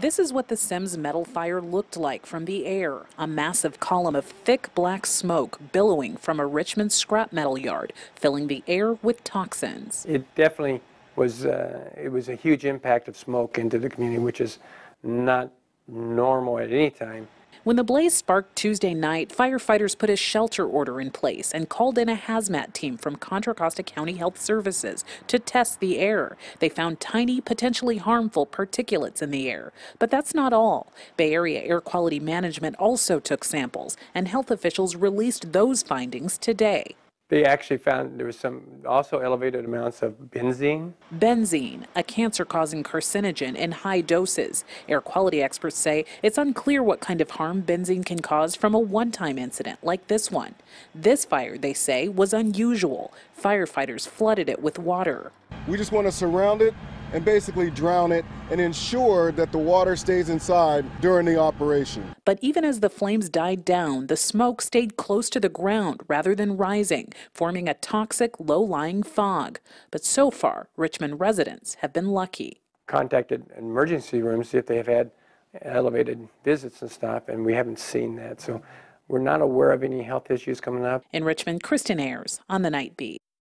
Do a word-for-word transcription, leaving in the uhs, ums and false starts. This is what the Sims Metal Fire looked like from the air, a massive column of thick black smoke billowing from a Richmond scrap metal yard, filling the air with toxins. It definitely was, uh, it was a huge impact of smoke into the community, which is not normal at any time. When the blaze sparked Tuesday night, firefighters put a shelter order in place and called in a hazmat team from Contra Costa County Health Services to test the air. They found tiny, potentially harmful particulates in the air. But that's not all. Bay Area Air Quality Management also took samples, and health officials released those findings today. They actually found there was some also elevated amounts of benzene. Benzene, a cancer-causing carcinogen in high doses. Air quality experts say it's unclear what kind of harm benzene can cause from a one-time incident like this one. This fire, they say, was unusual. Firefighters flooded it with water. We just want to surround it and basically drown it and ensure that the water stays inside during the operation. But even as the flames died down, the smoke stayed close to the ground rather than rising, forming a toxic, low-lying fog. But so far, Richmond residents have been lucky. Contacted emergency rooms if they have had elevated visits and stuff, and we haven't seen that. So we're not aware of any health issues coming up. In Richmond, Christin Ayers on the Nightbeat.